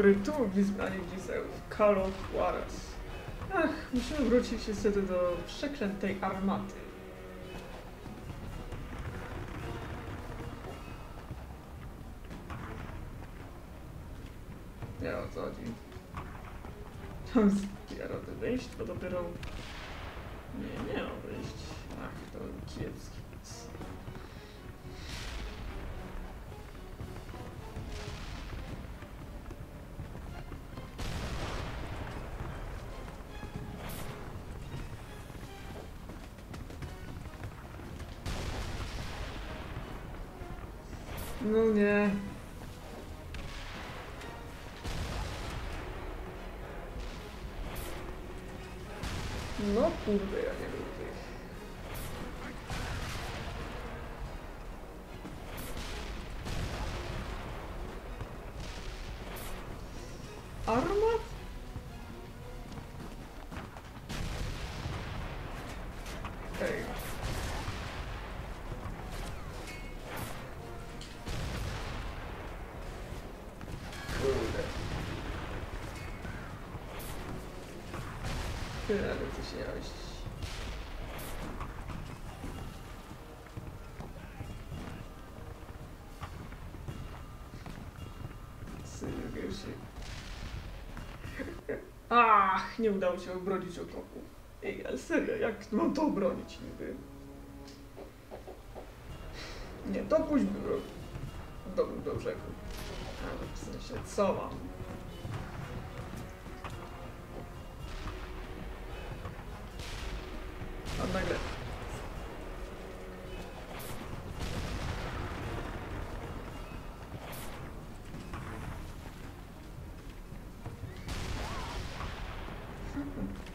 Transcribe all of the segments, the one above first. dobry, tu wyznanie Gisełów, Call of Juarez. Ach, musimy wrócić niestety do przeklętej armaty. Nie o co chodzi. Tam zbiera te wyjść, bo dopiero... Nie, nie ma wyjść. Ach, to kiepski. No nie. No kurde, ja nie lubię tych. Armat? Ej. Ale to się jaś. Ach, nie udało się obronić okopu. Ej, ale serio, jak mam to obronić niby? Nie, dopuść do brzegu. Ale w sensie, co mam? Nagle.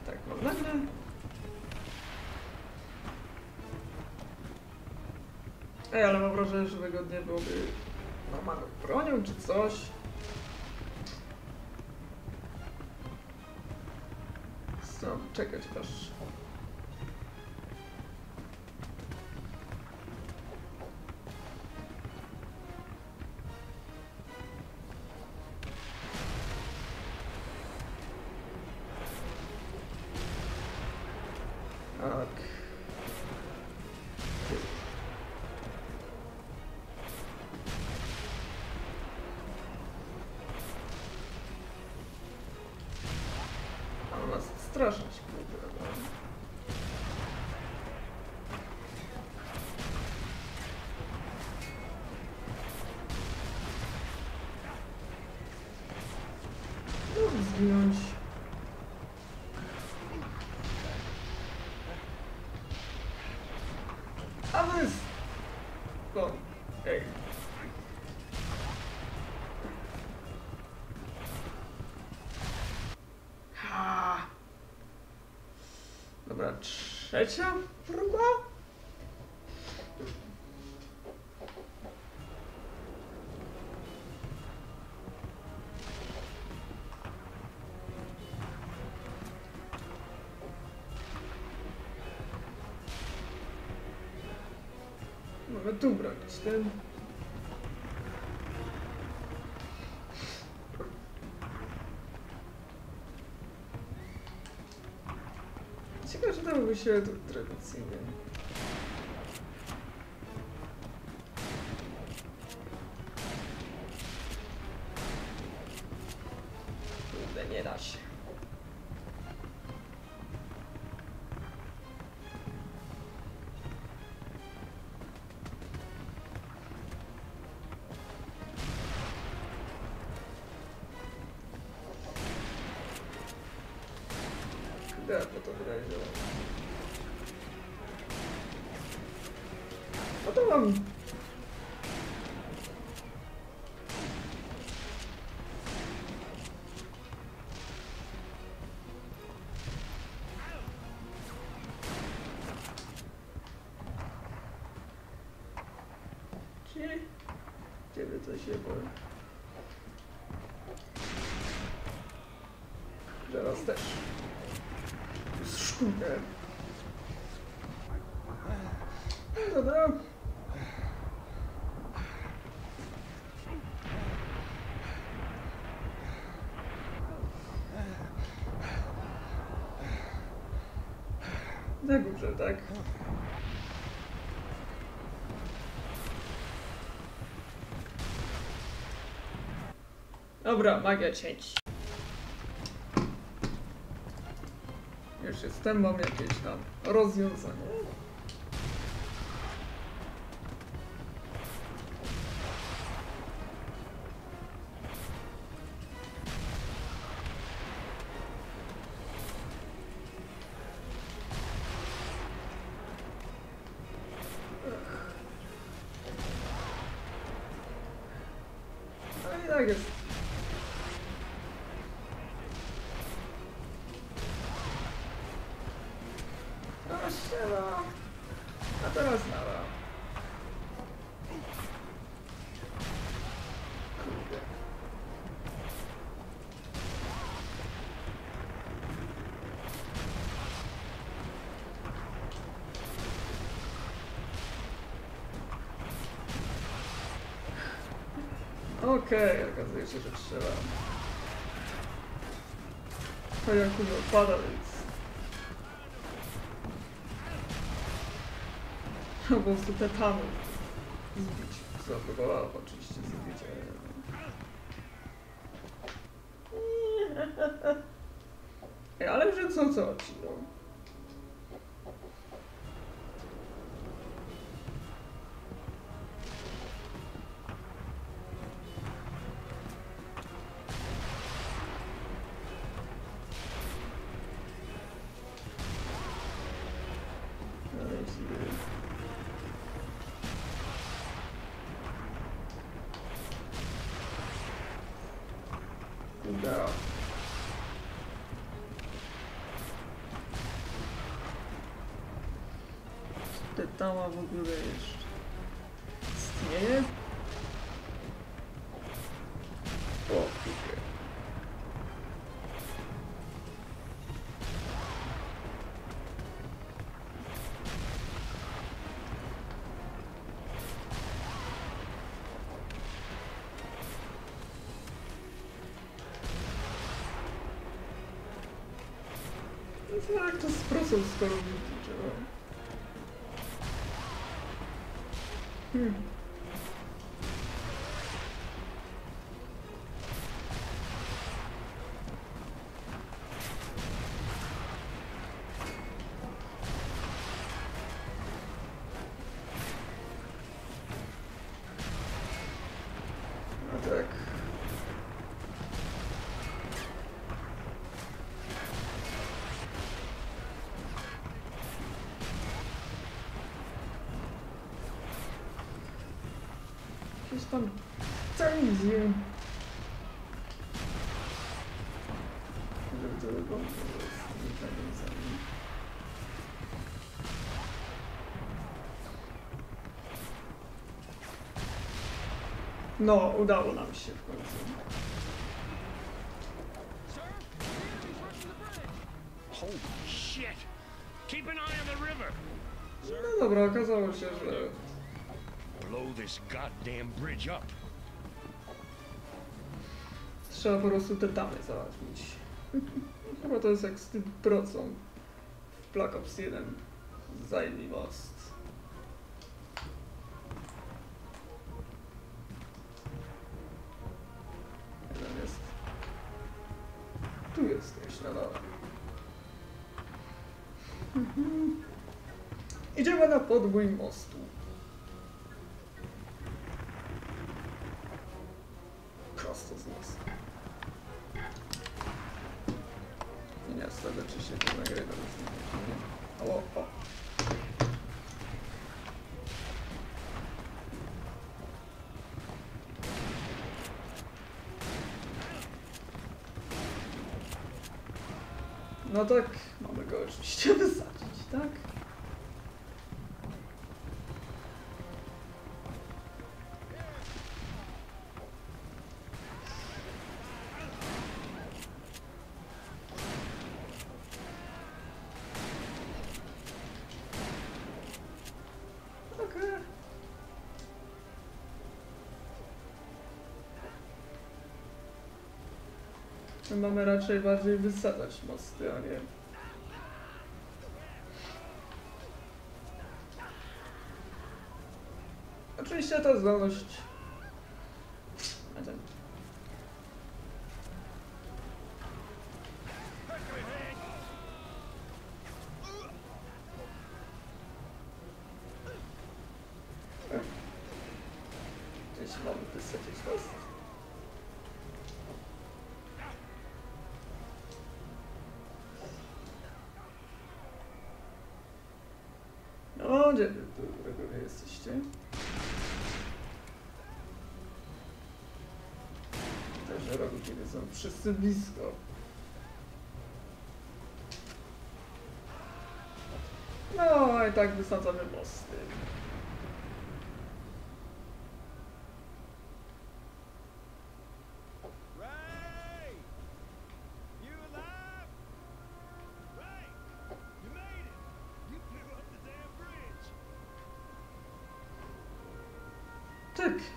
Tak, mam nagle. Ej, ale mam wrażenie, że wygodnie byłoby normalną bronią czy coś. Stąd czekać aż. Strasznie się podoba. No, zginąć. A my... O, ej. Dobra, trzecia próba? Mogę tu bronić ten. Ciekawe, że dałoby się to tradycyjnie. Kurde, nie da się. Tak, bo to wyraźnie. No to mam. Ciebie to się boi. Teraz też. Kurde. Dobra. ten, tak? Dobra, magia cięć. Już jestem, mam jakieś tam rozwiązanie. No i tak jest. A teraz nara. Kurde. Okej, okazuje się, że trzeba. To jak upada, więc. No po prostu te tamy zbić. Zapróbowała oczywiście zbić, ale... Ale już są co oczy, no. Tytała w ogóle jeszcze istnieje? O, pięknie. No jak to z prosą skoro trzeba? No tak. Just on turns you. No, udało nam się w końcu. No dobra, okazało się, że... Trzeba po prostu te tamy załatwić. Chyba to jest jak z tym procą w Black Ops 1. Zajmij most. Tu jest jeszcze dalej. Idziemy na podwój mostu. Prosto z mostu. I nie wstawię, czy się to nagrywa. O, o. No tak, mamy go oczywiście wysadzić, tak? My mamy raczej bardziej wysadzać mosty, a nie... Oczywiście ta zdolność... No, gdzie wy jesteście? Też robię, kiedy są wszyscy blisko. No i tak wysadzamy mosty.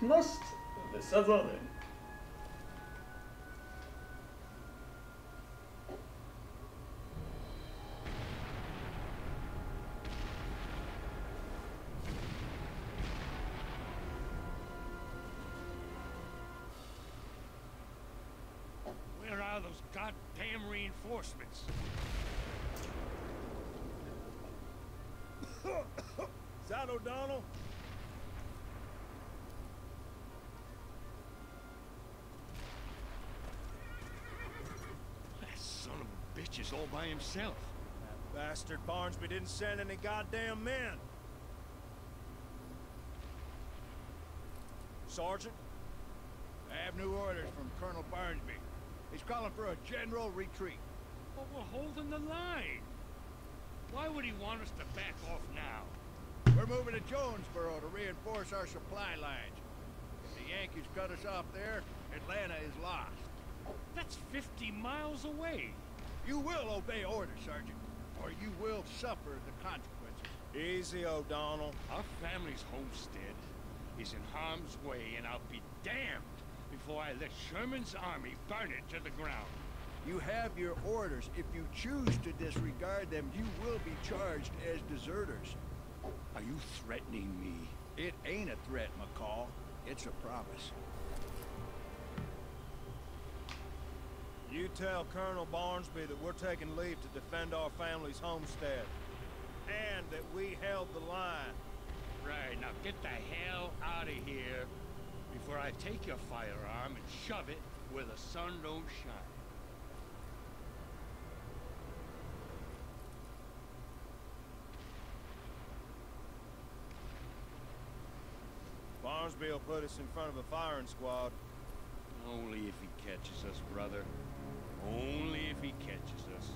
Most wysadzony. Where are those goddamn reinforcements? Is that O'Donnell? Just all by himself. That bastard Barnsby didn't send any goddamn men. Sergeant, I have new orders from Colonel Barnsby. He's calling for a general retreat. But we're holding the line. Why would he want us to back off now? We're moving to Jonesboro to reinforce our supply lines. If the Yankees cut us off there, Atlanta is lost. That's 50 miles away. You will obey orders, Sergeant, or you will suffer the consequences. Easy, O'Donnell. Our family's homestead is in harm's way, and I'll be damned before I let Sherman's army burn it to the ground. You have your orders. If you choose to disregard them, you will be charged as deserters. Are you threatening me? It ain't a threat, McCall. It's a promise. You tell Colonel Barnsby that we're taking leave to defend our family's homestead. And that we held the line. Right, now get the hell out of here before I take your firearm and shove it where the sun don't shine. Barnsby will put us in front of a firing squad. Only if he catches us, brother. Only if he catches us.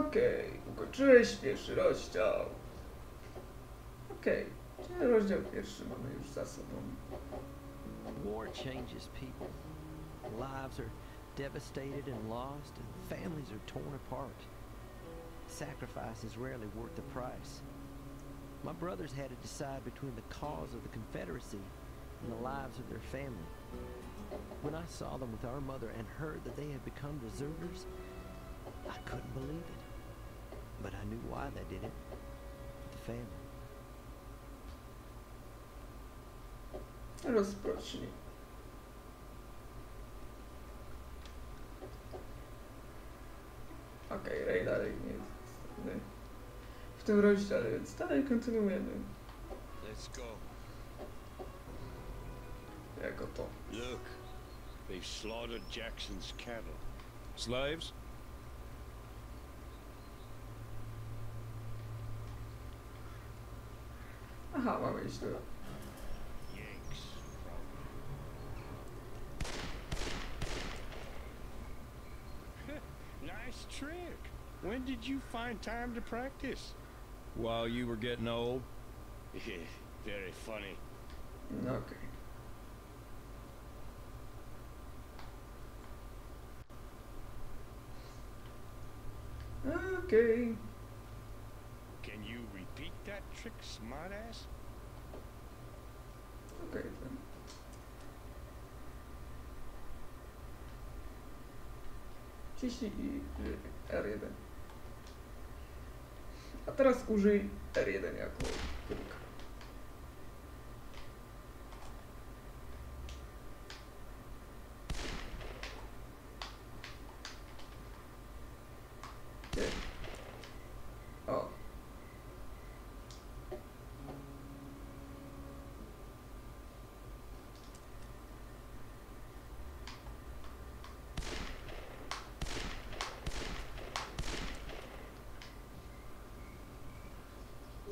Okej, ukończyłeś pierwszy rozdział. Okej, czyli rozdział pierwszy mamy już za sobą. War changes people. Lives are devastated and lost, and families are torn apart. Sacrifice is rarely worth the price. My brothers had to decide between the cause of the Confederacy and the lives of their family. When I saw them with our mother and heard that they had become deserters, I couldn't believe it. But I knew why they did it. The family. Rozproszeni. Okej, Ray dalej nie jest dostępny w tym rozdziale, więc dalej kontynuujemy. Let's go. Jako to. Look, they've slaughtered Jackson's cattle. Slaves? Aha, mamy iść tu. Trick. When did you find time to practice? While you were getting old. Yeah, very funny. Okay. Okay. Can you repeat that trick, smartass? Okay then. wciśnij i R1. A teraz użyj R1 jako kółka.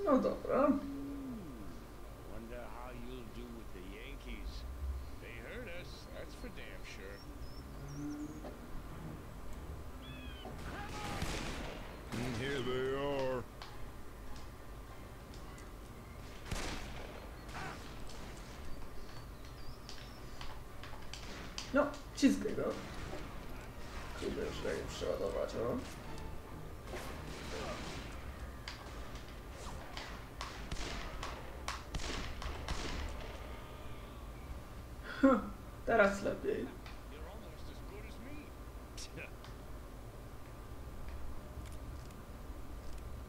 No dobra. Wonder how you'll do with the Yankees. They hurt us, that's for damn sure. And here they are. No, ciskaj go. Tu wiesz, jak przeładować, no. Teraz lepiej.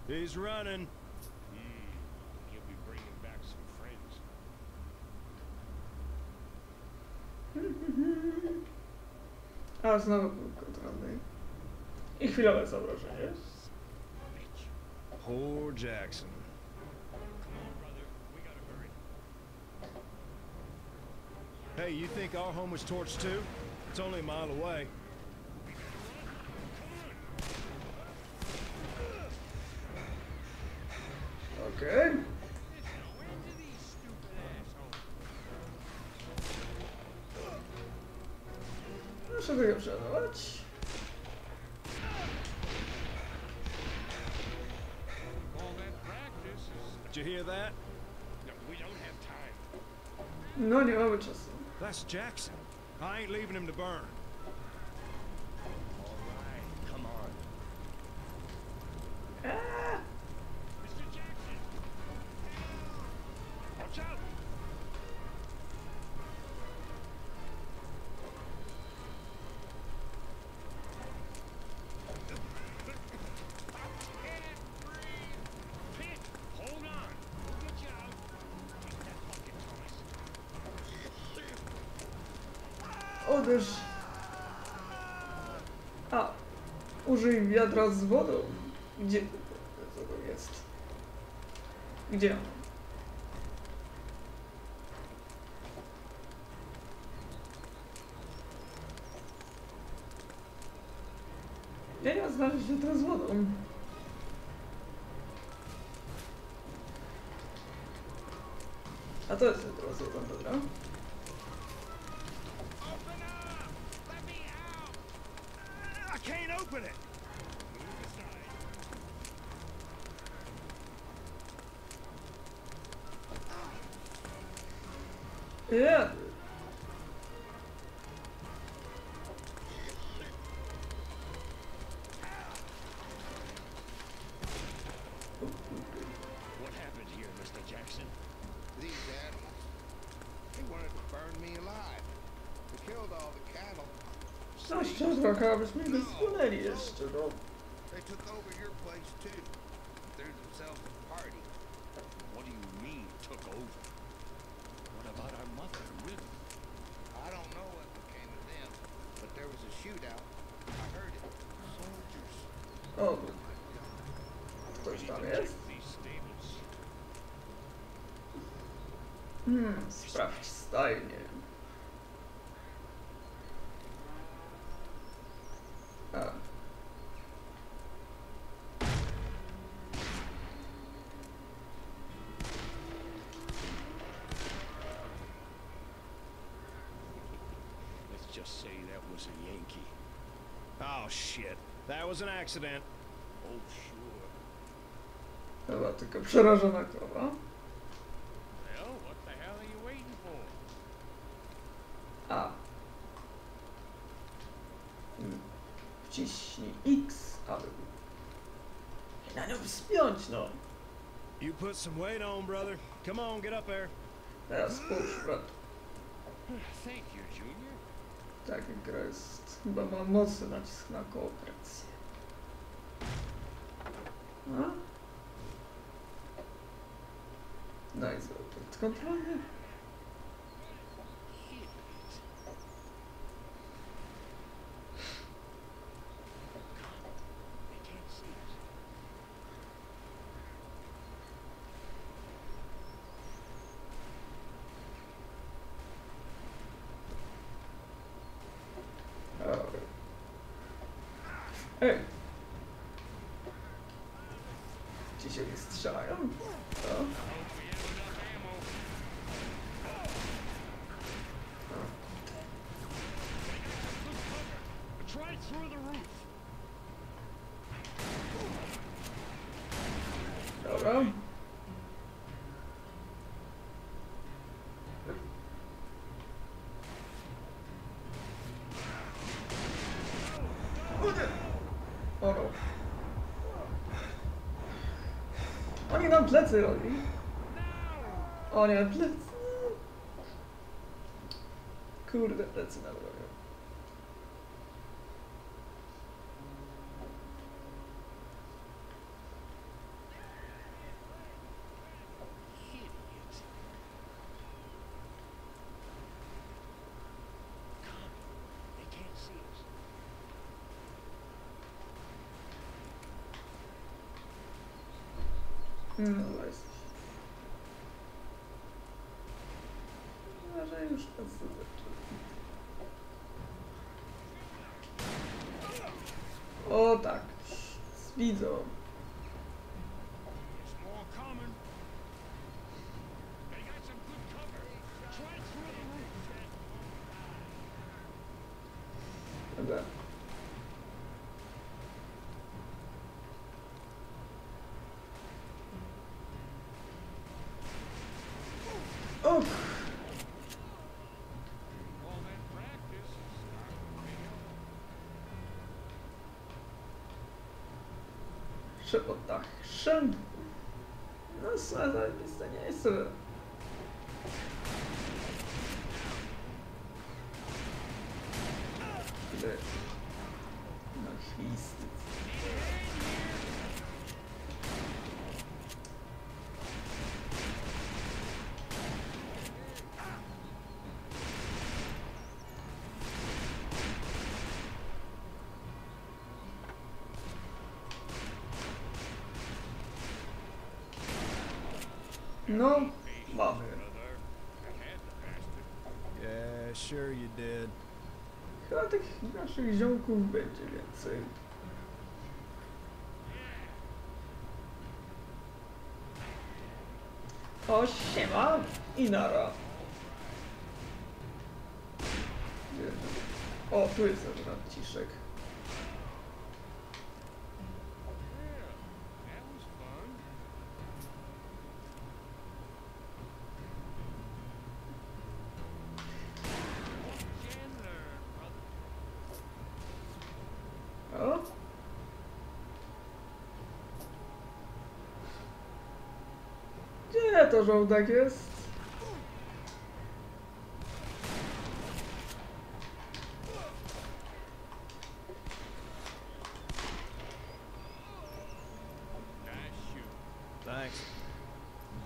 He's running. He'll be bringing back some friends. A znowu kontrolny. I chwilowe zagrożenie. Poor Jackson. Hey, you think our home was torched too? It's only a mile away. Okay. Muszę go przeładować. Did you hear that? No, we don't have time. No, nie mamy czasu. That's Jackson. I ain't leaving him to burn. All right, come on. Ah! Mr. Jackson! Watch out! I can't breathe! Pit, hold on. We'll get you out. Take that bucket, Thomas. Uderz. A, użyj wiadra z wodą. Gdzie to jest? Gdzie? Nie, ja znaleźć wiadra z wodą. A to jest wiadra z wodą, dobra? Yeah. What happened here, Mr. Jackson? These animals, they wanted to burn me alive. They killed all the cattle. Coś czas wakabrz mi wysunęli jeszcze, no. They took over your place too. Threw themselves a party. What do you mean took over? What about our mother, Ruby? I don't know what became of them, but there was a shootout. I heard it. Soldiers. Oh. Ktoś tam jest? Sprawdź stajnie. Just say that was a Yankee. Oh shit, that was an accident. Oh sure. Chyba tylko przerażona krowa. Well, what the hell are you waiting for? A. Wciśnij X, aby na nią wspiąć, no. You put some weight on, brother. Come on, get up there. Teraz push, brat. Thank you, Junior. Tak, gra jest... chyba ma mocny nacisk na kooperację. No? Daj złapać kontrolę. Ej! Ci się nie strzelają? Co? Dobra. Oni nam plecy robi. O nie, plecy. Kurde, plecy nam robią. No właśnie. Może już to zobaczymy. O tak, widzą. Dobra. Szepotach szem. No zajebiste miejsce. No chwist. No, mamy. Yeah, sure you did. Chyba tych naszych ziomków będzie więcej. O, siema, Inara. O, tu jest Franciszek. To żołdak jest.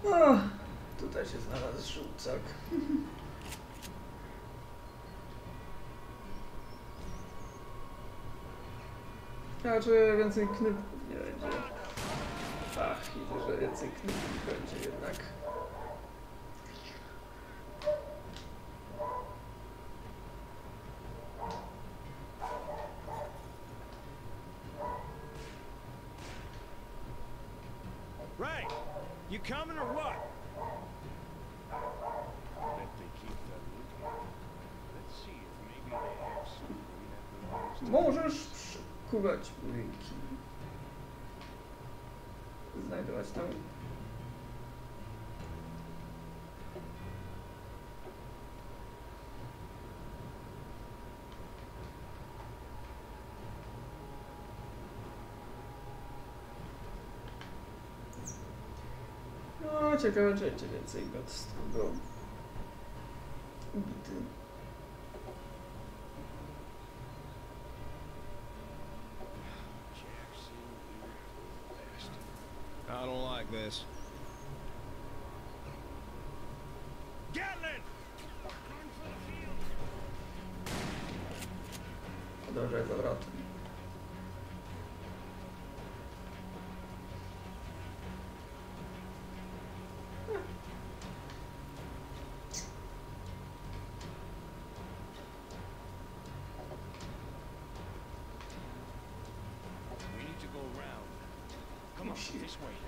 O, tutaj się znalazł żółcak. A czy więcej knypków nie będzie? Ach, widzę, że więcej knypków będzie jednak. You coming or what? Let me keep that looking. Let's see if maybe they have something that belongs to them. Możesz przekuwać linki. Znajdować tam. Ciekawe, czy jeszcze więcej gadstw było ubity. like this. Dobrze, zawrot.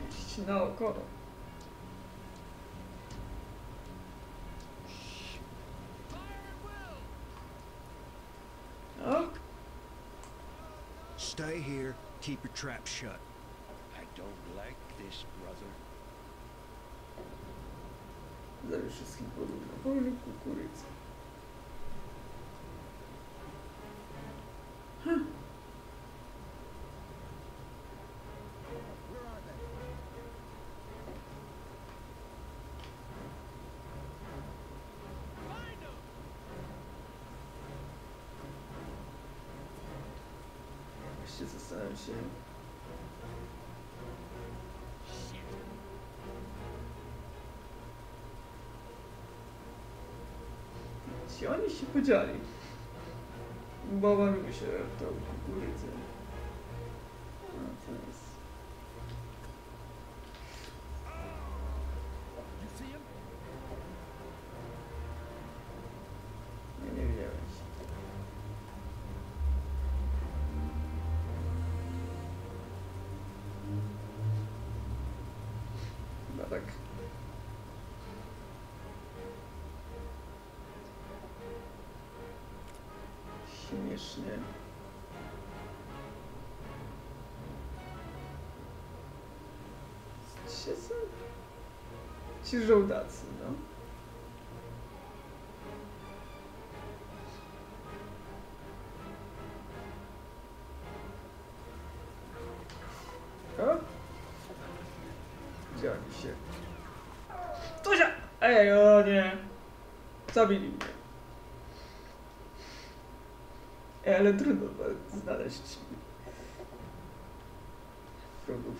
Musisz naokoło. Stay here, keep your trap shut. I don't like this, brother. Zabiję wszystkich podróżnych kukurycy. Zastanawiam się. Gdzie oni się podzieli? Bawam mi się w tą kukurydzę. A co jest? Śmiesznie. Gdzie są ci żołdacy, no? O? Gdzie oni się? Tuzia! Ej, o nie! Zabili mnie. Ale trudno znaleźć wrogów.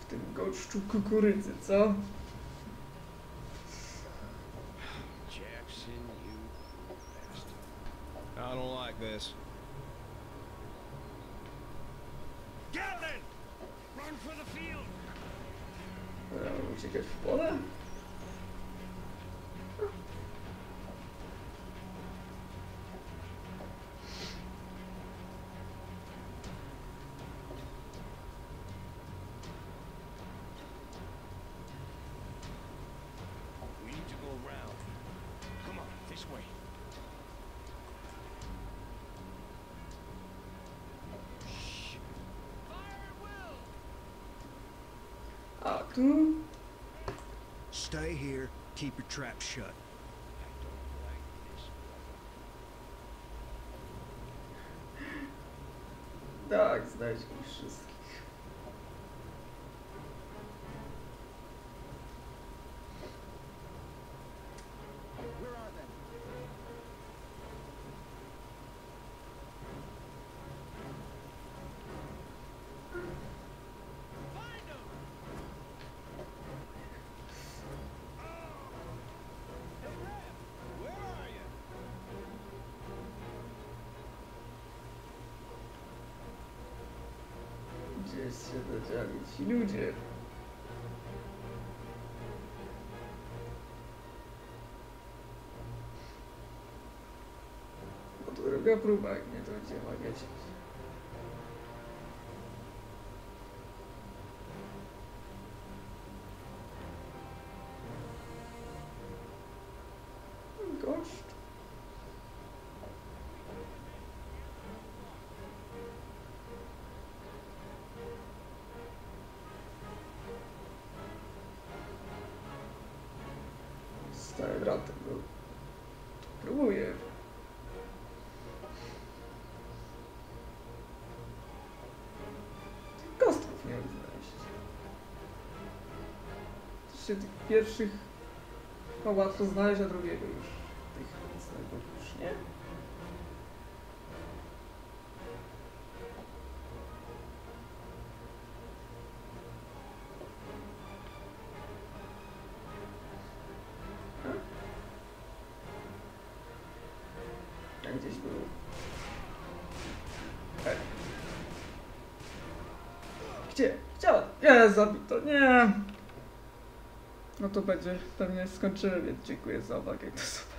W tym gąszczu kukurydzy, co? Jackson, you bastard. I don't like this. Gallen! Run for the field! Uciekać w pole? A tu? Stay here, keep your trap shut. I don't like this. Tak, znajdźmy wszystkich. Where are they? Gdzieś się zadzieli ci ludzie. No to druga próba, jak nie to będzie magiać. Gość. Stary bratem był. Próbuję. Tych kostków nie mogę znaleźć. Jeszcze tych pierwszych łatwo znaleźć, a drugiego już. Tych znajdę już, nie? Gdzie? Chciałem. Nie, zabito. Nie. No to będzie, pewnie skończymy, więc dziękuję za uwagę. Do zobaczenia.